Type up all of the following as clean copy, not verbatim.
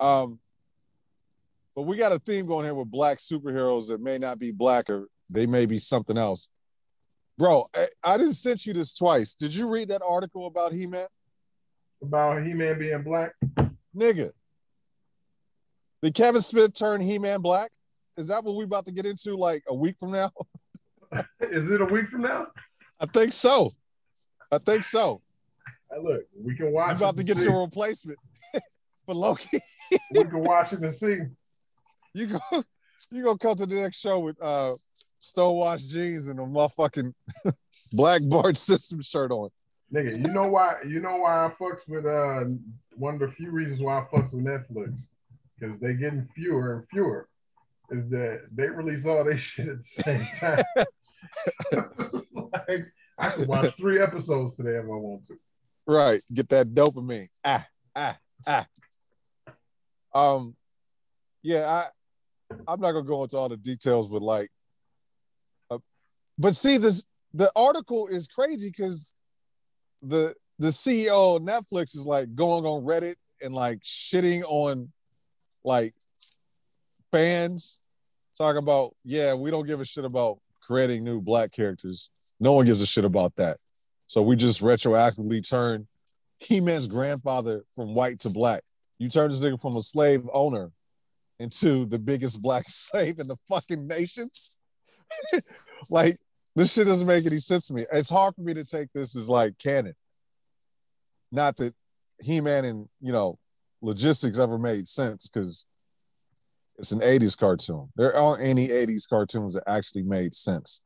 But we got a theme going here with black superheroes that may not be black, or they may be something else. Bro, I didn't send you this twice. Did you read that article about He-Man? About He-Man being black? Nigga. Did Kevin Smith turn He-Man black? Is that what we're about to get into like a week from now? Is it a week from now? I think so. I think so. Hey, look, we can watch. I'm about to get you a replacement for Loki. We can watch it and see. You go come to the next show with stone-washed jeans and a motherfucking Black Bart System shirt on. Nigga, you know why I fucks with one of the few reasons why I fucks with Netflix, because they getting fewer and fewer, is that they release all their shit at the same time. Like, I could watch 3 episodes today if I want to. Right. Get that dopamine. Yeah, I'm not gonna go into all the details, but like but see, the article is crazy because the CEO of Netflix is like going on Reddit and like shitting on like fans, talking about, yeah, we don't give a shit about creating new black characters. No one gives a shit about that. So we just retroactively turn He-Man's grandfather from white to black. You turn this nigga from a slave owner into the biggest black slave in the fucking nation. Like, this shit doesn't make any sense to me. It's hard for me to take this as like canon. Not that He-Man and, you know, logistics ever made sense, because it's an 80s cartoon. There aren't any 80s cartoons that actually made sense.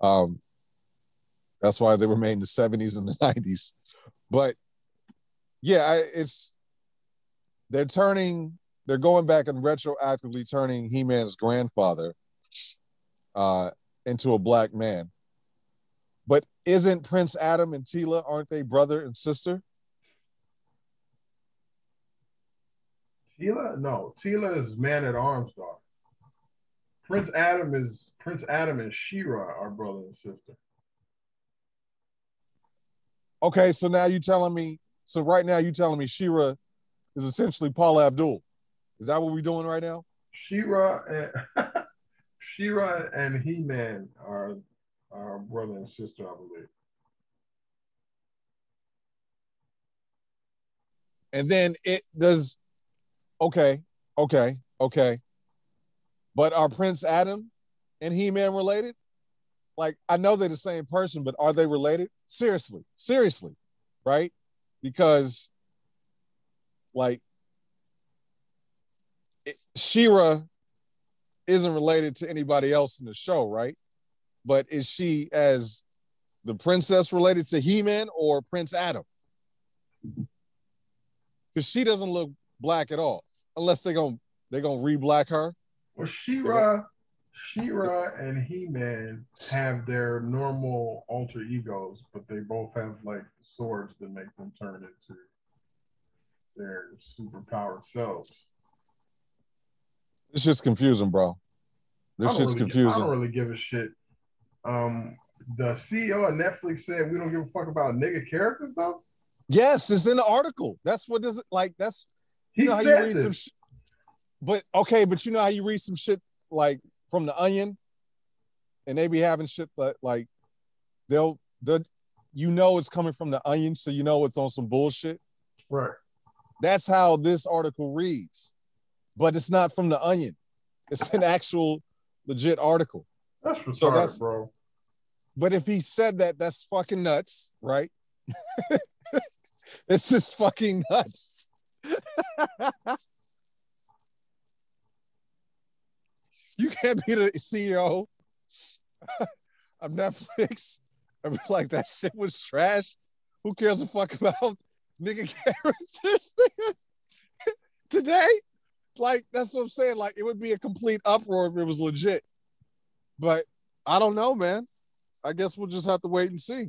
That's why they were made in the 70s and the 90s. But yeah, they're going back and retroactively turning He-Man's grandfather into a black man. But isn't Prince Adam and Teela, aren't they brother and sister? Teela? No, Teela is Man-At-Arms daughter. Prince Adam and She-Ra are brother and sister. Okay, so now you're telling me She-Ra is essentially Paula Abdul. Is that what we're doing right now? She-Ra and He-Man are brother and sister, I believe. And then it does. Okay. But are Prince Adam and He-Man related? Like, I know they're the same person, but are they related? Seriously, right? Because, like, She-Ra isn't related to anybody else in the show, right? But is she, as the princess, related to He-Man or Prince Adam? Because she doesn't look black at all, unless they're gonna re-black her. Well, She-Ra and He-Man have their normal alter egos, but they both have like swords that make them turn into their superpowered selves. This shit's confusing, bro. I don't really give a shit. The CEO of Netflix said we don't give a fuck about nigga characters, though. Yes, it's in the article. That's what does it like. That's you he know how you read this. Some shit. But okay, but you know how you read some shit like from The Onion, and they be having shit that like they'll you know it's coming from The Onion, so you know it's on some bullshit. Right. That's how this article reads, but it's not from The Onion. It's an actual legit article. That's retarded, so that's, bro. But if he said that, that's fucking nuts, right? It's just fucking nuts. You can't be the CEO of Netflix and be like, that shit was trash. Who cares a fuck about nigga characters today? Like, that's what I'm saying. Like, it would be a complete uproar if it was legit. But I don't know, man. I guess we'll just have to wait and see.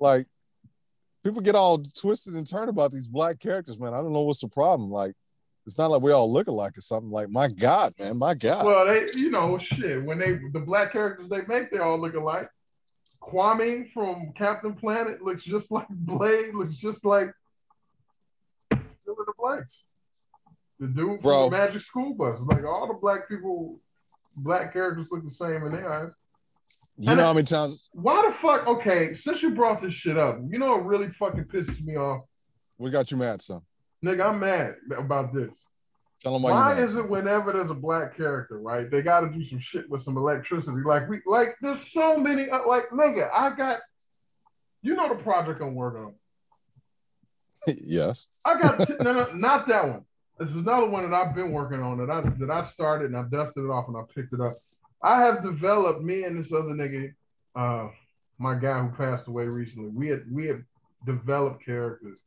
Like, people get all twisted and turned about these black characters, man. I don't know what's the problem. Like, it's not like we all look alike or something. Like, my God, man, my God. Well, they, you know, shit. When the black characters they make, they all look alike. Kwame from Captain Planet looks just like Blade, looks just like Still in the Blacks. The dude from The Magic School Bus. Like all the black people, black characters look the same in their eyes. You and know how many times? Why the fuck? Okay, since you brought this shit up, you know what really fucking pisses me off? What got you mad, son? Nigga, I'm mad about this. Tell them why is it whenever there's a black character, right? They got to do some shit with some electricity. Like there's so many. Like, nigga, I got. You know the project I'm working on. Yes. I got no, not that one. This is another one that I've been working on that I started and I dusted it off and I picked it up. I have developed, me and this other nigga, my guy who passed away recently. We had developed characters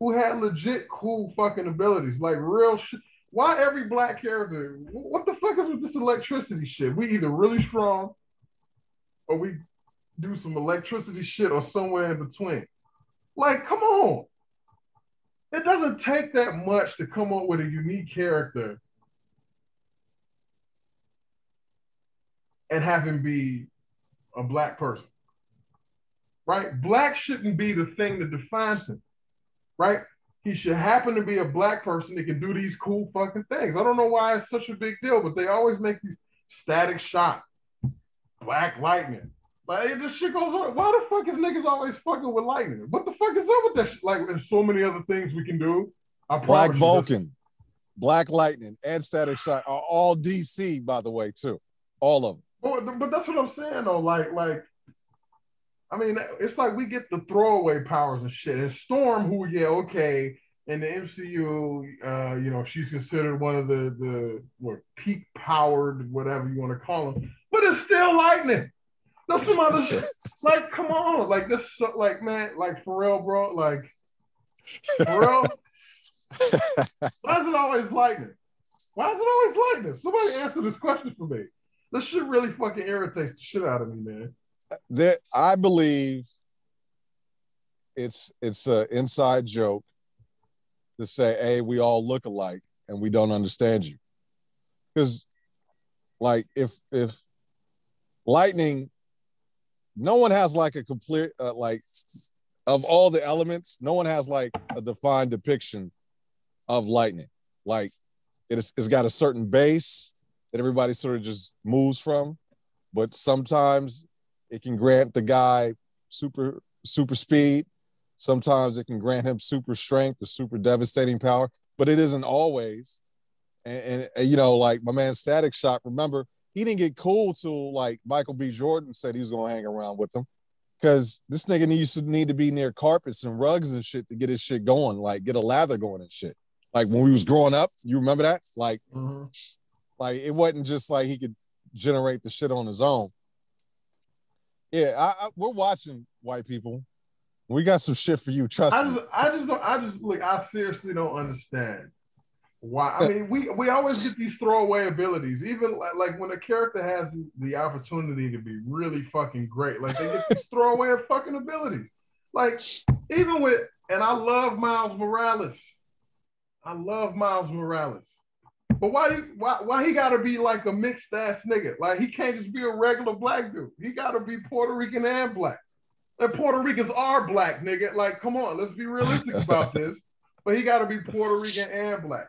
who had legit cool fucking abilities, like real shit. Why every black character? What the fuck is with this electricity shit? We either really strong, or we do some electricity shit, or somewhere in between. Like, come on. It doesn't take that much to come up with a unique character and have him be a black person, right? Black shouldn't be the thing that defines him, right? He should happen to be a black person that can do these cool fucking things. I don't know why it's such a big deal, but they always make these Static Shock, Black Lightning. Like, this shit goes on. Why the fuck is niggas always fucking with lightning? What the fuck is up with that shit? Like, there's so many other things we can do. I Black Vulcan, Black Lightning, and Static Shock are all DC, by the way, too. All of them. But that's what I'm saying, though. Like, I mean, it's like we get the throwaway powers and shit. And Storm, who, yeah, okay, in the MCU, you know, she's considered one of the peak powered, whatever you want to call them. But it's still lightning. That's some other shit. Like, come on. Like, this, like, man, like, for real, bro. Like, for real. Why is it always lightning? Why is it always lightning? Somebody answer this question for me. This shit really fucking irritates the shit out of me, man. That I believe it's an inside joke to say, hey, we all look alike and we don't understand you. Because, like, if lightning, no one has like a complete, like, of all the elements, no one has like a defined depiction of lightning. Like, it's got a certain base that everybody sort of just moves from, but sometimes it can grant the guy super speed. Sometimes it can grant him super strength or super devastating power, but it isn't always. And you know, like my man Static Shock, remember, he didn't get cool till like Michael B. Jordan said he was gonna hang around with him, because this nigga used to need to be near carpets and rugs and shit to get his shit going, like get a lather going and shit. Like when we was growing up, you remember that? Like, mm-hmm. Like it wasn't just like he could generate the shit on his own. Yeah, we're watching, white people. We got some shit for you. Trust me. I seriously don't understand. Why? I mean, we always get these throwaway abilities. Even like when a character has the opportunity to be really fucking great, like they get these throwaway fucking abilities. Like even with, and I love Miles Morales. But why he gotta be like a mixed ass nigga? Like he can't just be a regular black dude. He gotta be Puerto Rican and black. And Puerto Ricans are black, nigga. Like, come on, let's be realistic about this. But he gotta be Puerto Rican and black.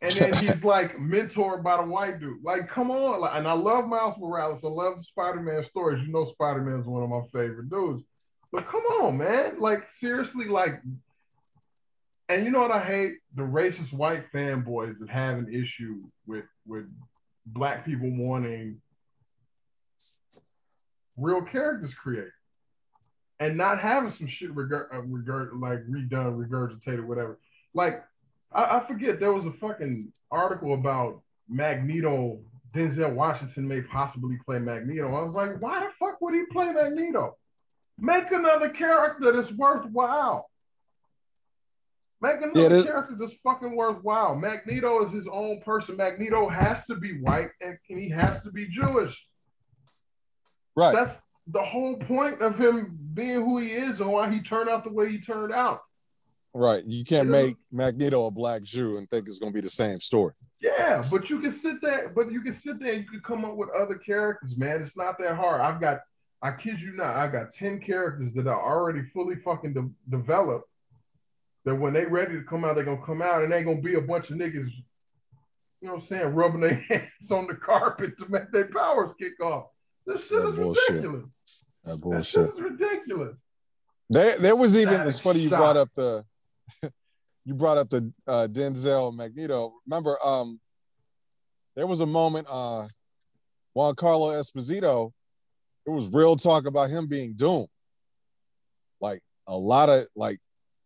And then he's like mentored by the white dude. Like, come on. Like, and I love Miles Morales. I love Spider-Man stories. You know, Spider-Man's one of my favorite dudes. But come on, man. Like, seriously, like, and you know what I hate? The racist white fanboys that have an issue with black people wanting real characters created and not having some shit regurgitated, whatever. Like, I forget, there was a fucking article about Magneto. Denzel Washington may possibly play Magneto. I was like, why the fuck would he play Magneto? Make another character that's worthwhile. Make another character that's fucking worthwhile. Magneto is his own person. Magneto has to be white and he has to be Jewish. Right. That's the whole point of him being who he is and why he turned out the way he turned out. Right, you can't make Magneto a black Jew and think it's gonna be the same story. Yeah, but you can sit there and you can come up with other characters, man. It's not that hard. I've got I kid you not, I got 10 characters that are already fully fucking developed that when they ready to come out, they're going to come out and ain't going to be a bunch of niggas, you know what I'm saying, rubbing their hands on the carpet to make their powers kick off. This shit is ridiculous. That bullshit. That shit is ridiculous. There was even, it's funny you brought up the, Denzel Magneto. Remember, there was a moment, Juan Carlos Esposito, it was real talk about him being doomed. Like a lot of, like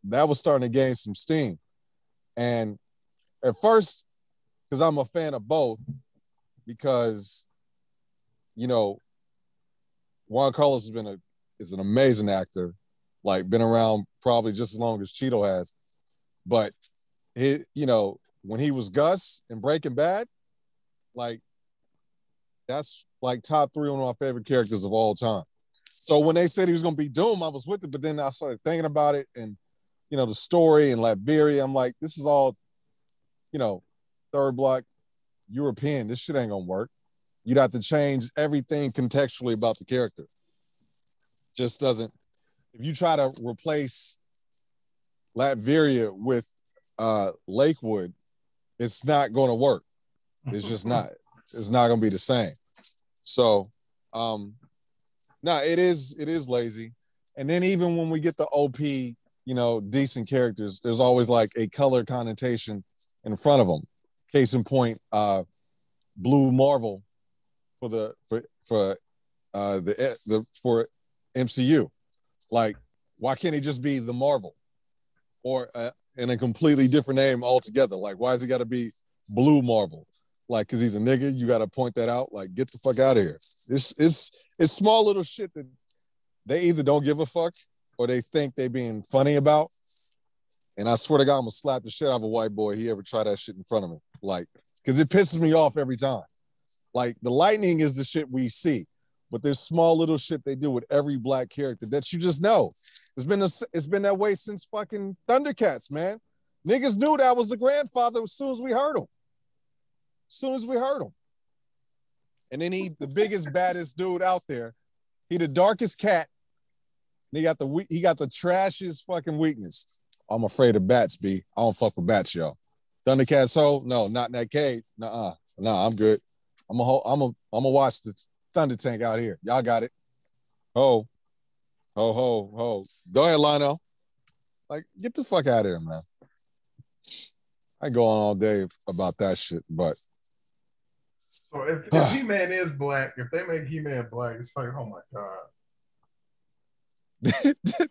that was starting to gain some steam. And at first, because I'm a fan of both, because, you know, Juan Carlos has been is an amazing actor, like been around probably just as long as Cheeto has. But he, you know, when he was Gus in Breaking Bad, like that's like top three of my favorite characters of all time. So when they said he was going to be Doom, I was with it, but then I started thinking about it and, you know, the story in Latveria, I'm like, this is all, you know, third block European. This shit ain't going to work. You'd have to change everything contextually about the character. Just doesn't. If you try to replace Latveria with Lakewood, it's not going to work. It's just not. It's not going to be the same. So, no, it is lazy. And then even when we get the OP, you know, decent characters, there's always like a color connotation in front of them. Case in point, Blue Marvel for MCU. Like, why can't he just be the Marvel, or in a completely different name altogether? Like, why has he got to be Blue Marvel? Like, because he's a nigga, you got to point that out. Like, get the fuck out of here. It's small little shit that they either don't give a fuck or they think they being funny about. And I swear to God, I'm going to slap the shit out of a white boy if he ever try that shit in front of me. Like, because it pisses me off every time. Like, the lightning is the shit we see. But there's small little shit they do with every black character that you just know. It's been that way since fucking Thundercats, man. Niggas knew that was the grandfather as soon as we heard him. And then he, the biggest, baddest dude out there. He the darkest cat. And he got the trashiest fucking weakness. I'm afraid of bats, B. I don't fuck with bats, y'all. Thundercats, ho? No, not in that cave. Nah, I'm good. I'm a watch the Thunder Tank out here. Y'all got it. Ho. Ho, ho, ho. Go ahead, Lino. Like, get the fuck out of here, man. I go on all day about that shit, but... So if He-Man is black, if they make He-Man black, it's like, oh my God. Nigga,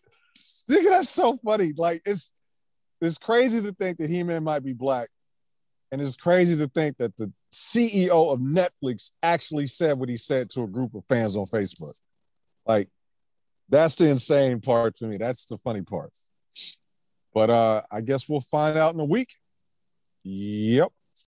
that's so funny. Like, it's crazy to think that He-Man might be black. And it's crazy to think that the CEO of Netflix actually said what he said to a group of fans on Facebook. Like, that's the insane part to me. That's the funny part. But I guess we'll find out in a week. Yep.